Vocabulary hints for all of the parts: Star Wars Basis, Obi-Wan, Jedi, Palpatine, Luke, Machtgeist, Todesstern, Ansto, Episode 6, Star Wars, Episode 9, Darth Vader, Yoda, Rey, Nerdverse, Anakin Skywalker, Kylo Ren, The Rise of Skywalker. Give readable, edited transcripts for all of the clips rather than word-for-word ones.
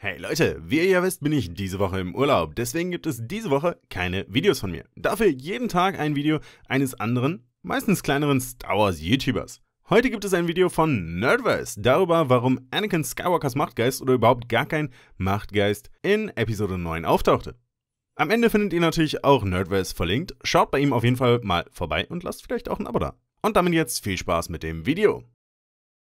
Hey Leute, wie ihr ja wisst, bin ich diese Woche im Urlaub, deswegen gibt es diese Woche keine Videos von mir. Dafür jeden Tag ein Video eines anderen, meistens kleineren Star Wars YouTubers. Heute gibt es ein Video von Nerdverse darüber, warum Anakin Skywalkers Machtgeist oder überhaupt gar kein Machtgeist in Episode 9 auftauchte. Am Ende findet ihr natürlich auch Nerdverse verlinkt, schaut bei ihm auf jeden Fall mal vorbei und lasst vielleicht auch ein Abo da. Und damit jetzt viel Spaß mit dem Video.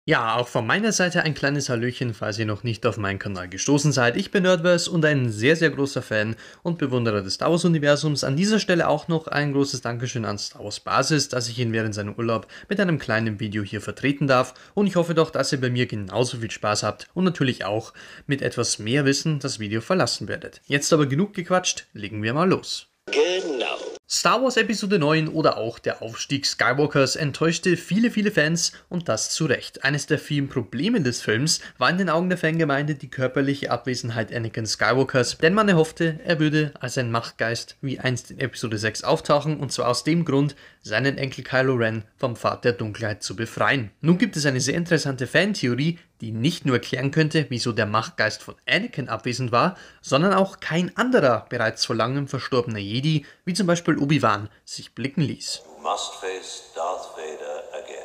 Ja, auch von meiner Seite ein kleines Hallöchen, falls ihr noch nicht auf meinen Kanal gestoßen seid. Ich bin Nerdverse und ein sehr, sehr großer Fan und Bewunderer des Star Wars Universums. An dieser Stelle auch noch ein großes Dankeschön an Star Wars Basis, dass ich ihn während seinem Urlaub mit einem kleinen Video hier vertreten darf. Und ich hoffe doch, dass ihr bei mir genauso viel Spaß habt und natürlich auch mit etwas mehr Wissen das Video verlassen werdet. Jetzt aber genug gequatscht, legen wir mal los. Genau. Star Wars Episode 9 oder auch der Aufstieg Skywalkers enttäuschte viele Fans und das zu Recht. Eines der vielen Probleme des Films war in den Augen der Fangemeinde die körperliche Abwesenheit Anakin Skywalkers, denn man erhoffte, er würde als ein Machtgeist wie einst in Episode 6 auftauchen und zwar aus dem Grund, seinen Enkel Kylo Ren vom Pfad der Dunkelheit zu befreien. Nun gibt es eine sehr interessante Fantheorie, die nicht nur erklären könnte, wieso der Machtgeist von Anakin abwesend war, sondern auch kein anderer bereits vor langem verstorbener Jedi, wie zum Beispiel Obi-Wan, sich blicken ließ. Must face Darth Vader again.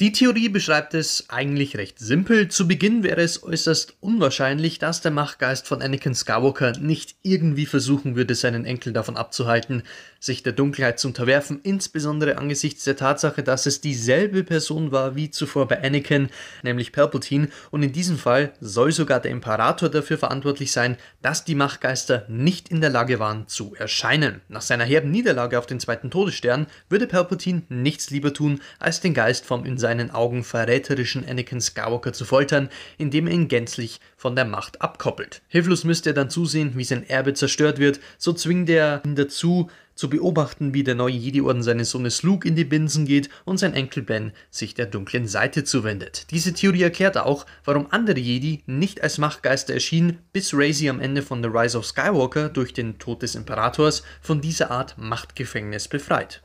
Die Theorie beschreibt es eigentlich recht simpel. Zu Beginn wäre es äußerst unwahrscheinlich, dass der Machtgeist von Anakin Skywalker nicht irgendwie versuchen würde, seinen Enkel davon abzuhalten, sich der Dunkelheit zu unterwerfen, insbesondere angesichts der Tatsache, dass es dieselbe Person war wie zuvor bei Anakin, nämlich Palpatine, und in diesem Fall soll sogar der Imperator dafür verantwortlich sein, dass die Machtgeister nicht in der Lage waren zu erscheinen. Nach seiner herben Niederlage auf den zweiten Todesstern würde Palpatine nichts lieber tun, als den Geist vom in seinen Augen verräterischen Anakin Skywalker zu foltern, indem er ihn gänzlich von der Macht abkoppelt. Hilflos müsste er dann zusehen, wie sein Erbe zerstört wird, so zwingt er ihn dazu, zu beobachten, wie der neue Jedi-Orden seines Sohnes Luke in die Binsen geht und sein Enkel Ben sich der dunklen Seite zuwendet. Diese Theorie erklärt auch, warum andere Jedi nicht als Machtgeister erschienen, bis Rey sie am Ende von The Rise of Skywalker durch den Tod des Imperators von dieser Art Machtgefängnis befreit.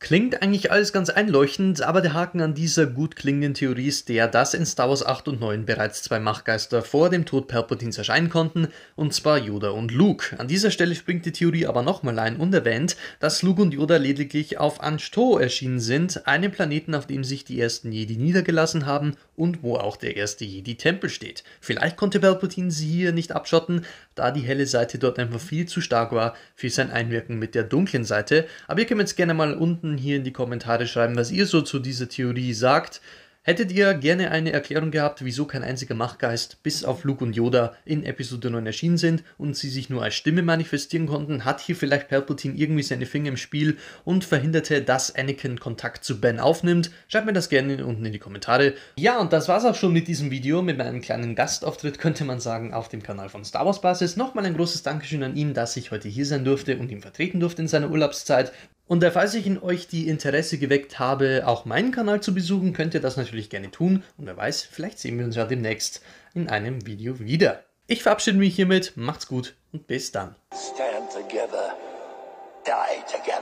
Klingt eigentlich alles ganz einleuchtend, aber der Haken an dieser gut klingenden Theorie ist der, dass in Star Wars 8 und 9 bereits zwei Machtgeister vor dem Tod Palpatines erscheinen konnten, und zwar Yoda und Luke. An dieser Stelle springt die Theorie aber nochmal ein und erwähnt, dass Luke und Yoda lediglich auf Ansto erschienen sind, einem Planeten, auf dem sich die ersten Jedi niedergelassen haben und wo auch der erste Jedi-Tempel steht. Vielleicht konnte Palpatine sie hier nicht abschotten, da die helle Seite dort einfach viel zu stark war für sein Einwirken mit der dunklen Seite, aber ihr könnt jetzt gerne mal unten hier in die Kommentare schreiben, was ihr so zu dieser Theorie sagt. Hättet ihr gerne eine Erklärung gehabt, wieso kein einziger Machtgeist bis auf Luke und Yoda in Episode 9 erschienen sind und sie sich nur als Stimme manifestieren konnten? Hat hier vielleicht Palpatine irgendwie seine Finger im Spiel und verhinderte, dass Anakin Kontakt zu Ben aufnimmt? Schreibt mir das gerne unten in die Kommentare. Ja, und das war's auch schon mit diesem Video, mit meinem kleinen Gastauftritt, könnte man sagen, auf dem Kanal von Star Wars Basis. Nochmal ein großes Dankeschön an ihn, dass ich heute hier sein durfte und ihn vertreten durfte in seiner Urlaubszeit. Und falls ich in euch die Interesse geweckt habe, auch meinen Kanal zu besuchen, könnt ihr das natürlich gerne tun. Und wer weiß, vielleicht sehen wir uns ja demnächst in einem Video wieder. Ich verabschiede mich hiermit, macht's gut und bis dann. Stand together, die together.